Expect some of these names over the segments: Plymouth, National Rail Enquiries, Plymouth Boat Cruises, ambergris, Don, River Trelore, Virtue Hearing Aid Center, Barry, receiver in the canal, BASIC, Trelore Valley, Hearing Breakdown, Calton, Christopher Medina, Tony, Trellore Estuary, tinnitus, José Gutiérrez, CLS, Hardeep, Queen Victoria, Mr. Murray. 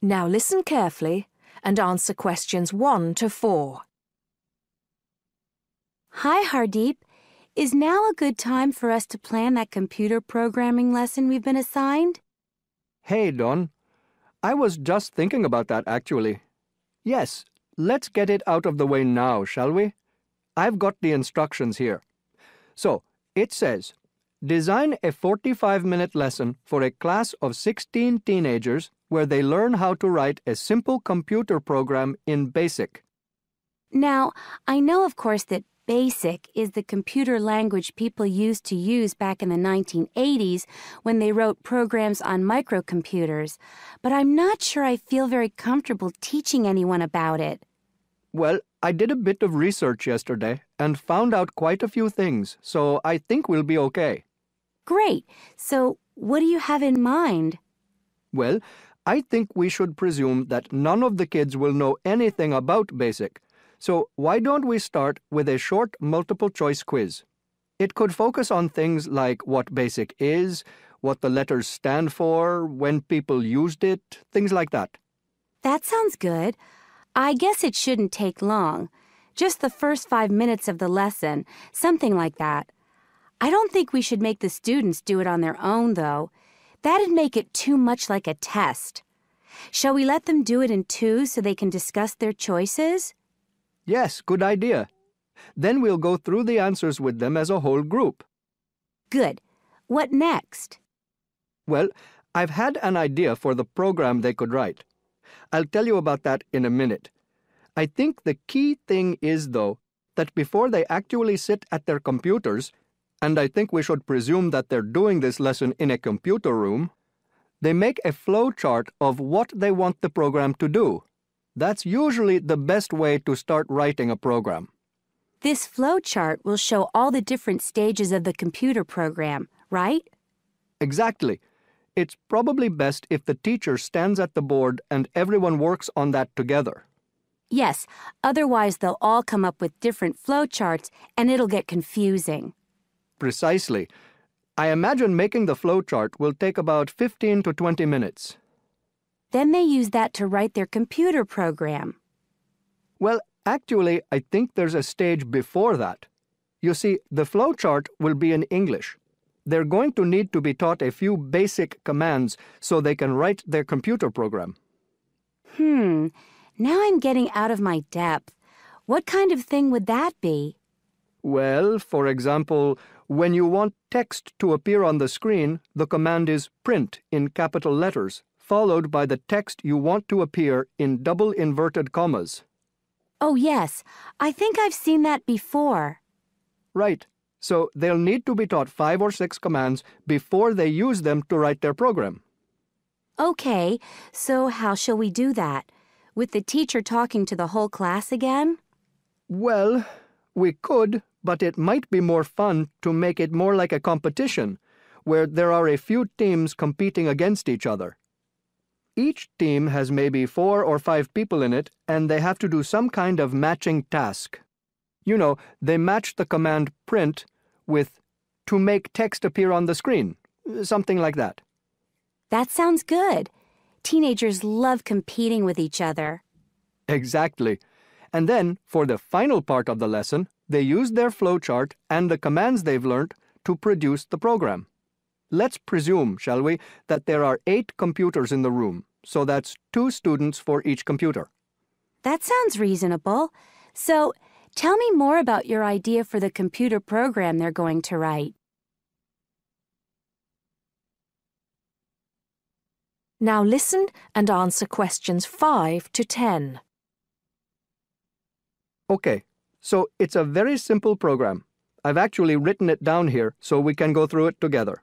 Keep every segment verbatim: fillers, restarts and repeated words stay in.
Now listen carefully and answer questions one to four. Hi, Hardeep. Is now a good time for us to plan that computer programming lesson we've been assigned? Hey, Don. I was just thinking about that, actually. Yes, let's get it out of the way now, shall we? I've got the instructions here. So, it says, design a forty-five minute lesson for a class of sixteen teenagers where they learn how to write a simple computer program in BASIC. Now, I know, of course, that BASIC is the computer language people used to use back in the nineteen eighties when they wrote programs on microcomputers, but I'm not sure I feel very comfortable teaching anyone about it. Well, I did a bit of research yesterday and found out quite a few things, so I think we'll be okay. Great. So, what do you have in mind? Well, I think we should presume that none of the kids will know anything about BASIC. So why don't we start with a short multiple-choice quiz? It could focus on things like what BASIC is, what the letters stand for, when people used it, things like that. That sounds good. I guess it shouldn't take long. Just the first five minutes of the lesson, something like that. I don't think we should make the students do it on their own, though. That'd make it too much like a test. Shall we let them do it in two so they can discuss their choices? Yes, good idea. Then we'll go through the answers with them as a whole group. Good. What next? Well, I've had an idea for the program they could write. I'll tell you about that in a minute. I think the key thing is, though, that before they actually sit at their computers, and I think we should presume that they're doing this lesson in a computer room, they make a flow chart of what they want the program to do. That's usually the best way to start writing a program. This flowchart will show all the different stages of the computer program, right? Exactly. It's probably best if the teacher stands at the board and everyone works on that together. Yes, otherwise they'll all come up with different flowcharts and it'll get confusing. Precisely. I imagine making the flowchart will take about fifteen to twenty minutes. Then they use that to write their computer program. Well, actually, I think there's a stage before that. You see, the flowchart will be in English. They're going to need to be taught a few basic commands so they can write their computer program. Hmm. Now I'm getting out of my depth. What kind of thing would that be? Well, for example, when you want text to appear on the screen, the command is print in capital letters, followed by the text you want to appear in double inverted commas. Oh, yes. I think I've seen that before. Right. So they'll need to be taught five or six commands before they use them to write their program. Okay. So how shall we do that? With the teacher talking to the whole class again? Well, we could, but it might be more fun to make it more like a competition, where there are a few teams competing against each other. Each team has maybe four or five people in it, and they have to do some kind of matching task. You know, they match the command print with to make text appear on the screen, something like that. That sounds good. Teenagers love competing with each other. Exactly. And then, for the final part of the lesson, they use their flowchart and the commands they've learned to produce the program. Let's presume, shall we, that there are eight computers in the room, so that's two students for each computer. That sounds reasonable. So, tell me more about your idea for the computer program they're going to write. Now listen and answer questions five to ten. Okay, so it's a very simple program. I've actually written it down here so we can go through it together.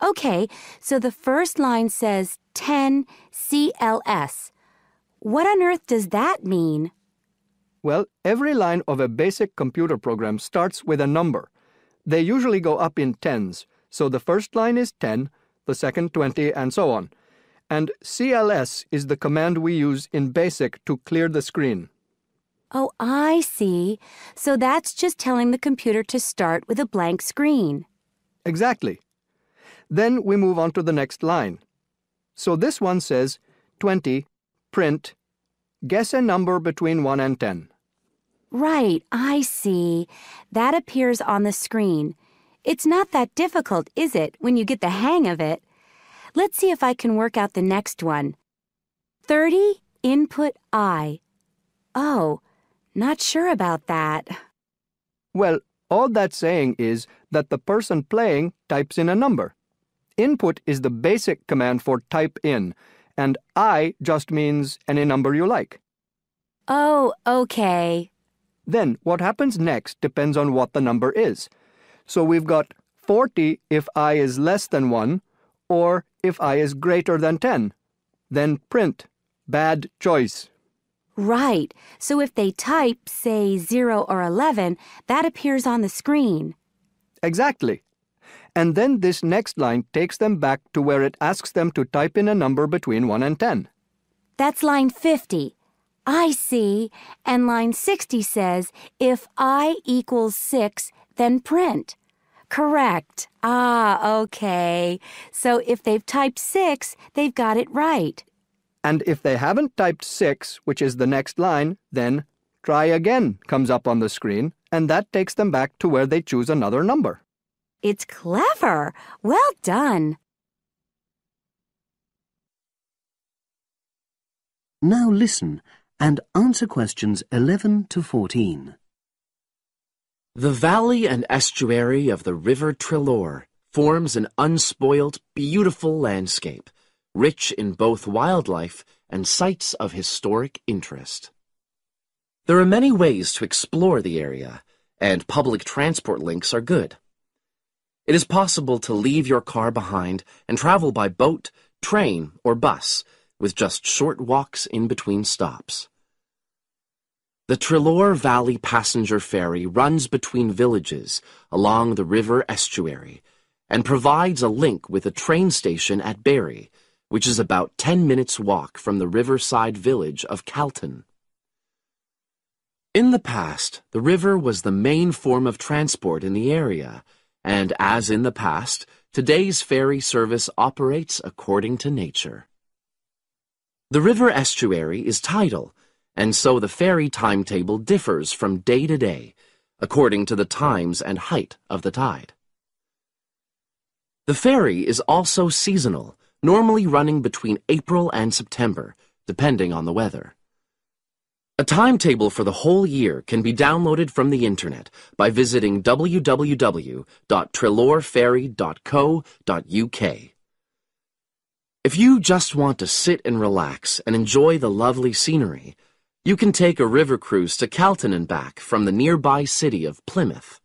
Okay, so the first line says ten C L S. What on earth does that mean? Well, every line of a basic computer program starts with a number. They usually go up in tens, so the first line is ten, the second twenty, and so on. And C L S is the command we use in BASIC to clear the screen. Oh, I see. So that's just telling the computer to start with a blank screen. Exactly. Then we move on to the next line. So this one says twenty, print, guess a number between one and ten. Right, I see. That appears on the screen. It's not that difficult, is it, when you get the hang of it? Let's see if I can work out the next one. thirty, input I. Oh, not sure about that. Well, all that's saying is that the person playing types in a number. Input is the basic command for type in, and I just means any number you like. Oh, okay. Then what happens next depends on what the number is. So we've got forty if I is less than one, or if I is greater than ten. Then print, bad choice. Right. So if they type, say, zero or eleven, that appears on the screen. Exactly. And then this next line takes them back to where it asks them to type in a number between one and ten. That's line fifty. I see. And line sixty says, if I equals six, then print. Correct. Ah, okay. So if they've typed six, they've got it right. And if they haven't typed six, which is the next line, then try again comes up on the screen, and that takes them back to where they choose another number. It's clever. Well done. Now listen and answer questions eleven to fourteen. The valley and estuary of the River Trelore forms an unspoiled, beautiful landscape, rich in both wildlife and sites of historic interest. There are many ways to explore the area, and public transport links are good. It is possible to leave your car behind and travel by boat, train, or bus, with just short walks in between stops. The Trelore Valley Passenger Ferry runs between villages along the river estuary and provides a link with a train station at Barry, which is about ten minutes' walk from the riverside village of Calton. In the past, the river was the main form of transport in the area, and as in the past, today's ferry service operates according to nature. The river estuary is tidal, and so the ferry timetable differs from day to day, according to the times and height of the tide. The ferry is also seasonal, normally running between April and September, depending on the weather. A timetable for the whole year can be downloaded from the internet by visiting w w w dot trelore ferry dot co dot u k. If you just want to sit and relax and enjoy the lovely scenery, you can take a river cruise to Calton and back from the nearby city of Plymouth.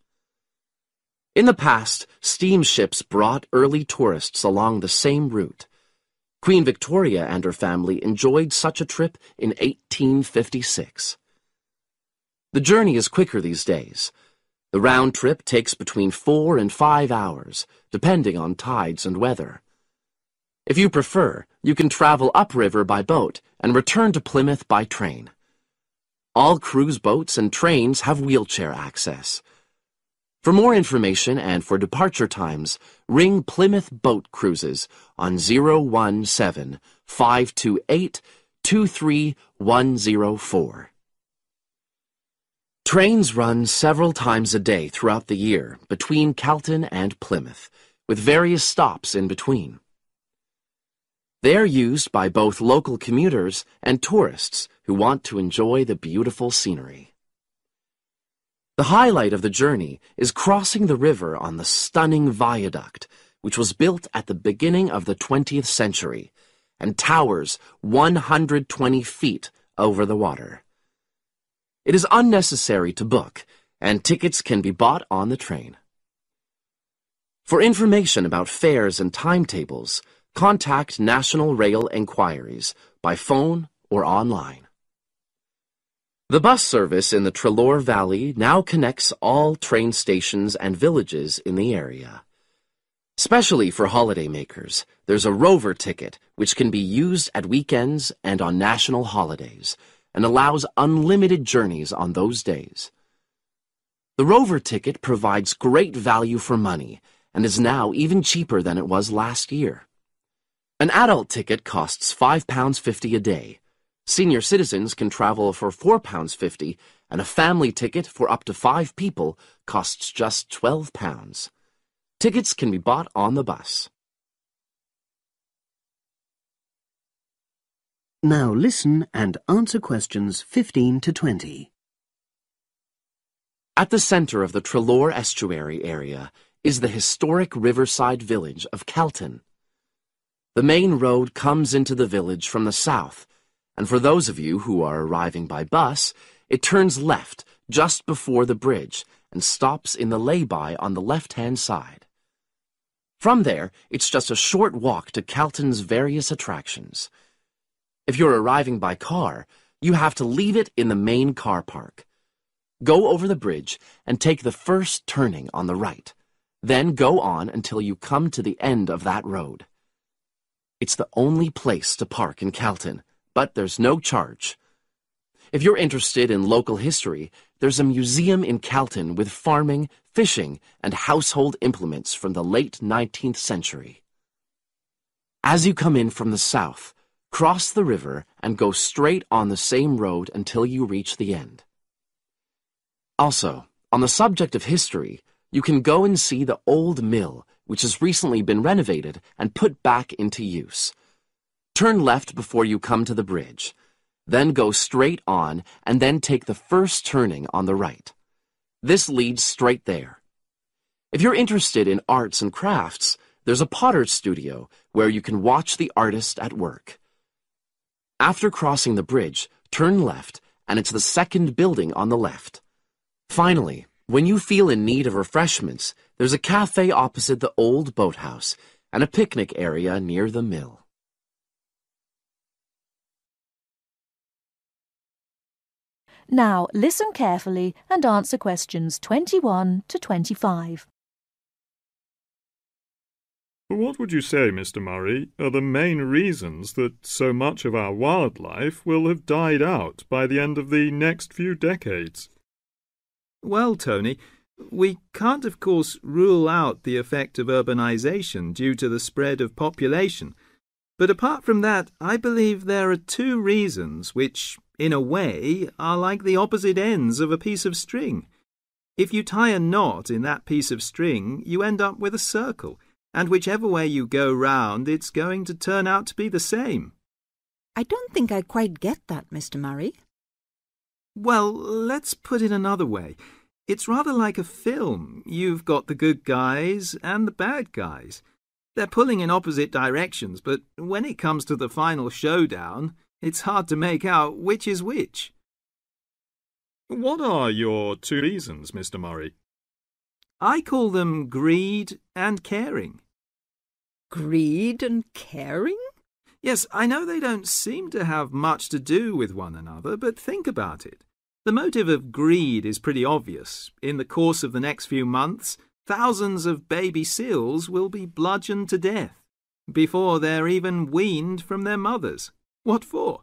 In the past, steamships brought early tourists along the same route. Queen Victoria and her family enjoyed such a trip in eighteen fifty-six. The journey is quicker these days. The round trip takes between four and five hours, depending on tides and weather. If you prefer, you can travel upriver by boat and return to Plymouth by train. All cruise boats and trains have wheelchair access. For more information and for departure times, ring Plymouth Boat Cruises on zero one seven, five two eight, two three one zero four. Trains run several times a day throughout the year between Calton and Plymouth, with various stops in between. They are used by both local commuters and tourists who want to enjoy the beautiful scenery. The highlight of the journey is crossing the river on the stunning viaduct, which was built at the beginning of the twentieth century and towers one hundred twenty feet over the water. It is unnecessary to book, and tickets can be bought on the train. For information about fares and timetables, contact National Rail Enquiries by phone or online. The bus service in the Trelore Valley now connects all train stations and villages in the area. Especially for holidaymakers, there's a rover ticket which can be used at weekends and on national holidays and allows unlimited journeys on those days. The rover ticket provides great value for money and is now even cheaper than it was last year. An adult ticket costs five pounds fifty a day. Senior citizens can travel for four pounds fifty, and a family ticket for up to five people costs just twelve pounds. Tickets can be bought on the bus. Now listen and answer questions fifteen to twenty. At the centre of the Trellore Estuary area is the historic riverside village of Calton. The main road comes into the village from the south, and for those of you who are arriving by bus, it turns left just before the bridge and stops in the lay-by on the left-hand side. From there, it's just a short walk to Calton's various attractions. If you're arriving by car, you have to leave it in the main car park. Go over the bridge and take the first turning on the right. Then go on until you come to the end of that road. It's the only place to park in Calton, but there's no charge. If you're interested in local history, there's a museum in Calton with farming, fishing, and household implements from the late nineteenth century. As you come in from the south, cross the river and go straight on the same road until you reach the end. Also, on the subject of history, you can go and see the old mill, which has recently been renovated and put back into use. Turn left before you come to the bridge. Then go straight on and then take the first turning on the right. This leads straight there. If you're interested in arts and crafts, there's a potter's studio where you can watch the artist at work. After crossing the bridge, turn left, and it's the second building on the left. Finally, when you feel in need of refreshments, there's a cafe opposite the old boathouse and a picnic area near the mill. Now listen carefully and answer questions twenty-one to twenty-five. What would you say, Mister Murray, are the main reasons that so much of our wildlife will have died out by the end of the next few decades? Well, Tony, we can't, of course, rule out the effect of urbanisation due to the spread of population. But apart from that, I believe there are two reasons which, in a way, are like the opposite ends of a piece of string. If you tie a knot in that piece of string, you end up with a circle, and whichever way you go round, it's going to turn out to be the same. I don't think I quite get that, Mister Murray. Well, let's put it another way. It's rather like a film. You've got the good guys and the bad guys. They're pulling in opposite directions, but when it comes to the final showdown, it's hard to make out which is which. What are your two reasons, Mister Murray? I call them greed and caring. Greed and caring? Yes, I know they don't seem to have much to do with one another, but think about it. The motive of greed is pretty obvious. In the course of the next few months, thousands of baby seals will be bludgeoned to death before they're even weaned from their mothers. What for?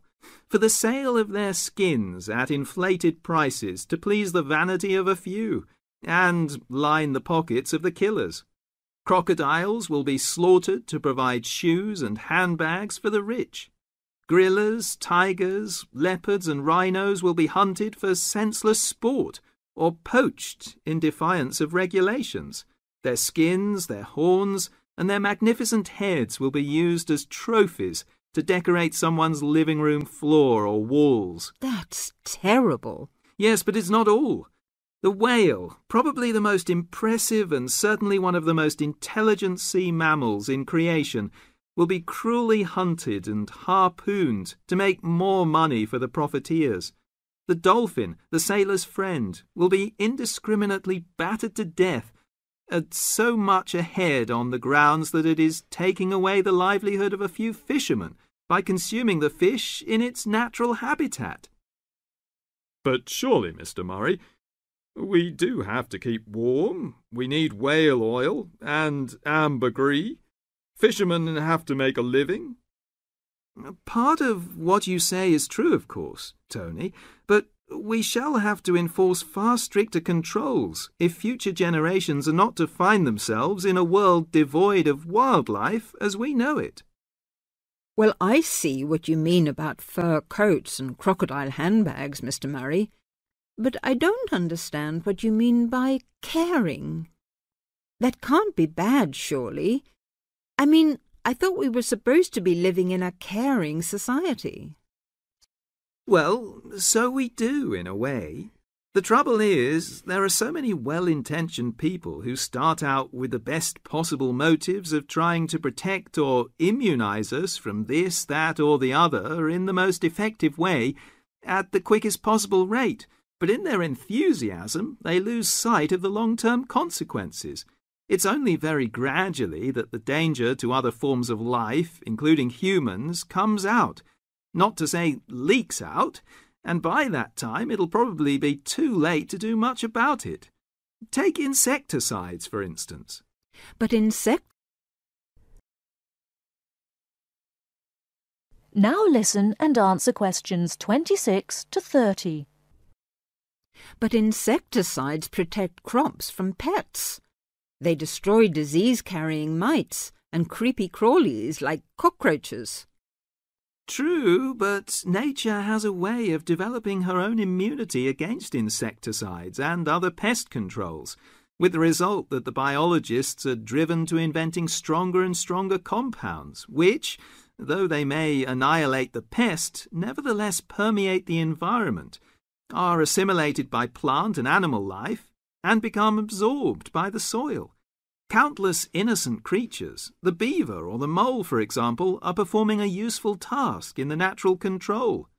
For the sale of their skins at inflated prices to please the vanity of a few and line the pockets of the killers. Crocodiles will be slaughtered to provide shoes and handbags for the rich. Gorillas, tigers, leopards and rhinos will be hunted for senseless sport or poached in defiance of regulations. Their skins, their horns and their magnificent heads will be used as trophies to decorate someone's living room floor or walls. That's terrible. Yes, but it's not all. The whale, probably the most impressive and certainly one of the most intelligent sea mammals in creation, will be cruelly hunted and harpooned to make more money for the profiteers. The dolphin, the sailor's friend, will be indiscriminately battered to death at so much a head on the grounds that it is taking away the livelihood of a few fishermen by consuming the fish in its natural habitat. But surely, Mister Murray, we do have to keep warm, we need whale oil and ambergris, fishermen have to make a living. Part of what you say is true, of course, Tony, but we shall have to enforce far stricter controls if future generations are not to find themselves in a world devoid of wildlife as we know it. Well, I see what you mean about fur coats and crocodile handbags, Mister Murray, but I don't understand what you mean by caring. That can't be bad, surely. I mean, I thought we were supposed to be living in a caring society. Well, so we do, in a way. The trouble is, there are so many well-intentioned people who start out with the best possible motives of trying to protect or immunise us from this, that or the other in the most effective way at the quickest possible rate, but in their enthusiasm they lose sight of the long-term consequences. It's only very gradually that the danger to other forms of life, including humans, comes out, not to say leaks out, and by that time it'll probably be too late to do much about it. Take insecticides, for instance. But insect... Now listen and answer questions twenty-six to thirty. But insecticides protect crops from pests. They destroy disease-carrying mites and creepy crawlies like cockroaches. True, but nature has a way of developing her own immunity against insecticides and other pest controls, with the result that the biologists are driven to inventing stronger and stronger compounds, which, though they may annihilate the pest, nevertheless permeate the environment, are assimilated by plant and animal life, and become absorbed by the soil. Countless innocent creatures, the beaver or the mole, for example, are performing a useful task in the natural control.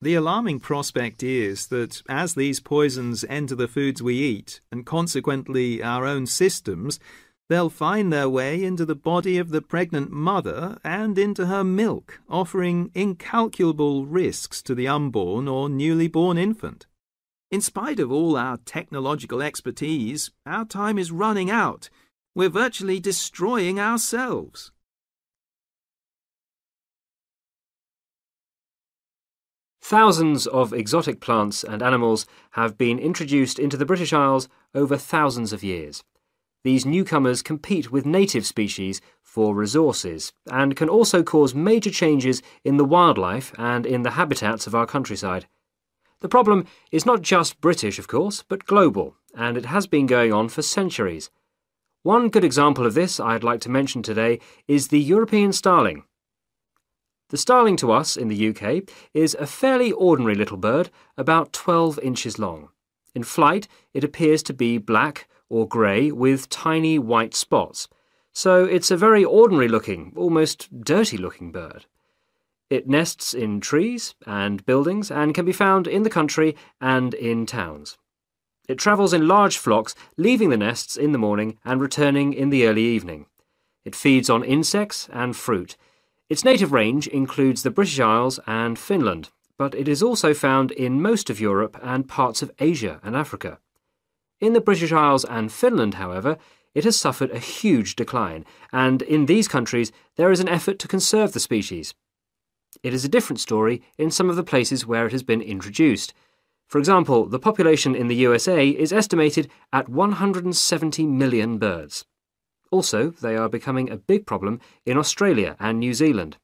The alarming prospect is that as these poisons enter the foods we eat, and consequently our own systems, they'll find their way into the body of the pregnant mother and into her milk, offering incalculable risks to the unborn or newly born infant. In spite of all our technological expertise, our time is running out. We're virtually destroying ourselves. Thousands of exotic plants and animals have been introduced into the British Isles over thousands of years. These newcomers compete with native species for resources and can also cause major changes in the wildlife and in the habitats of our countryside. The problem is not just British, of course, but global, and it has been going on for centuries. One good example of this I'd like to mention today is the European starling. The starling to us in the U K is a fairly ordinary little bird, about twelve inches long. In flight, it appears to be black or grey with tiny white spots, so it's a very ordinary-looking, almost dirty-looking bird. It nests in trees and buildings and can be found in the country and in towns. It travels in large flocks, leaving the nests in the morning and returning in the early evening. It feeds on insects and fruit. Its native range includes the British Isles and Finland, but it is also found in most of Europe and parts of Asia and Africa. In the British Isles and Finland, however, it has suffered a huge decline, and in these countries there is an effort to conserve the species. It is a different story in some of the places where it has been introduced. For example, the population in the U S A is estimated at one hundred seventy million birds. Also, they are becoming a big problem in Australia and New Zealand.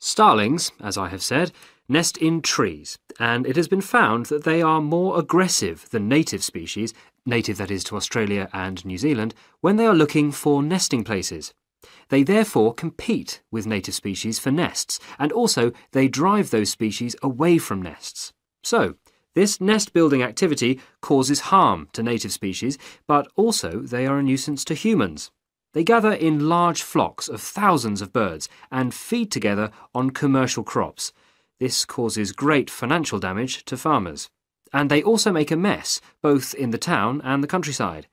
Starlings, as I have said, nest in trees, and it has been found that they are more aggressive than native species, native that is to Australia and New Zealand, when they are looking for nesting places. They therefore compete with native species for nests, and also they drive those species away from nests. So, this nest-building activity causes harm to native species, but also they are a nuisance to humans. They gather in large flocks of thousands of birds and feed together on commercial crops. This causes great financial damage to farmers. And they also make a mess, both in the town and the countryside.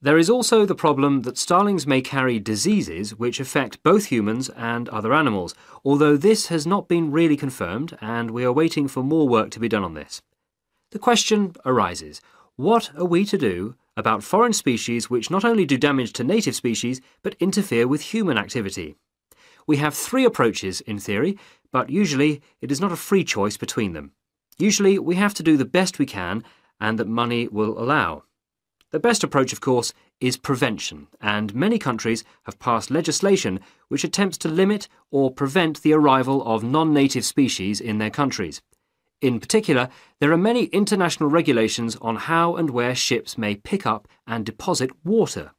There is also the problem that starlings may carry diseases which affect both humans and other animals, although this has not been really confirmed and we are waiting for more work to be done on this. The question arises, what are we to do about foreign species which not only do damage to native species but interfere with human activity? We have three approaches in theory, but usually it is not a free choice between them. Usually we have to do the best we can and that money will allow. The best approach, of course, is prevention, and many countries have passed legislation which attempts to limit or prevent the arrival of non-native species in their countries. In particular, there are many international regulations on how and where ships may pick up and deposit water,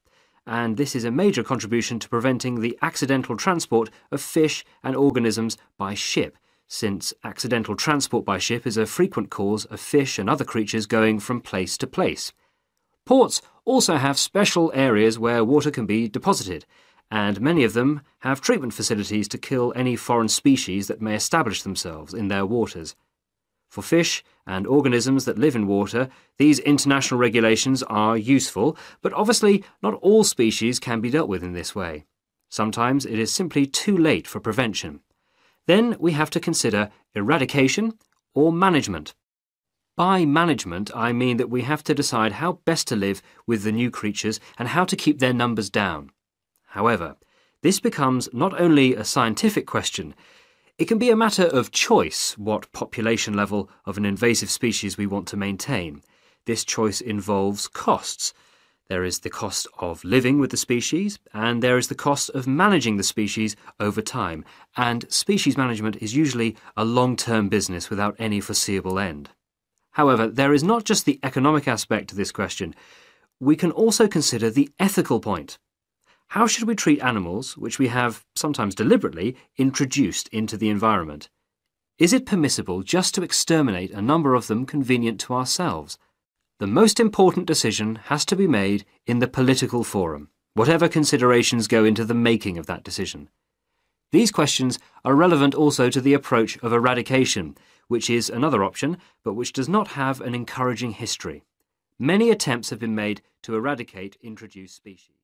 and this is a major contribution to preventing the accidental transport of fish and organisms by ship, since accidental transport by ship is a frequent cause of fish and other creatures going from place to place. Ports also have special areas where water can be deposited, and many of them have treatment facilities to kill any foreign species that may establish themselves in their waters. For fish and organisms that live in water, these international regulations are useful, but obviously not all species can be dealt with in this way. Sometimes it is simply too late for prevention. Then we have to consider eradication or management. By management, I mean that we have to decide how best to live with the new creatures and how to keep their numbers down. However, this becomes not only a scientific question. It can be a matter of choice what population level of an invasive species we want to maintain. This choice involves costs. There is the cost of living with the species, and there is the cost of managing the species over time, and species management is usually a long-term business without any foreseeable end. However, there is not just the economic aspect to this question. We can also consider the ethical point. How should we treat animals which we have, sometimes deliberately, introduced into the environment? Is it permissible just to exterminate a number of them convenient to ourselves? The most important decision has to be made in the political forum, whatever considerations go into the making of that decision. These questions are relevant also to the approach of eradication, which is another option, but which does not have an encouraging history. Many attempts have been made to eradicate introduced species.